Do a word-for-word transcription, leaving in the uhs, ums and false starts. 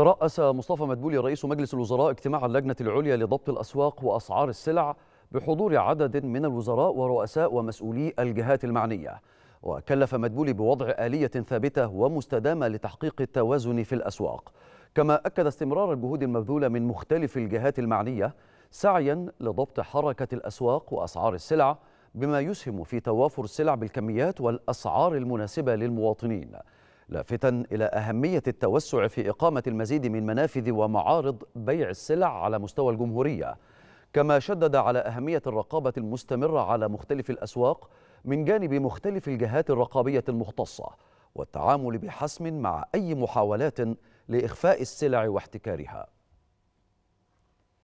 ترأس مصطفى مدبولي رئيس مجلس الوزراء اجتماع اللجنة العليا لضبط الأسواق وأسعار السلع بحضور عدد من الوزراء ورؤساء ومسؤولي الجهات المعنية. وكلف مدبولي بوضع آلية ثابتة ومستدامة لتحقيق التوازن في الأسواق، كما أكد استمرار الجهود المبذولة من مختلف الجهات المعنية سعيا لضبط حركة الأسواق وأسعار السلع بما يسهم في توافر السلع بالكميات والأسعار المناسبة للمواطنين، لافتا إلى أهمية التوسع في إقامة المزيد من منافذ ومعارض بيع السلع على مستوى الجمهورية، كما شدد على أهمية الرقابة المستمرة على مختلف الأسواق من جانب مختلف الجهات الرقابية المختصة والتعامل بحسم مع أي محاولات لإخفاء السلع واحتكارها.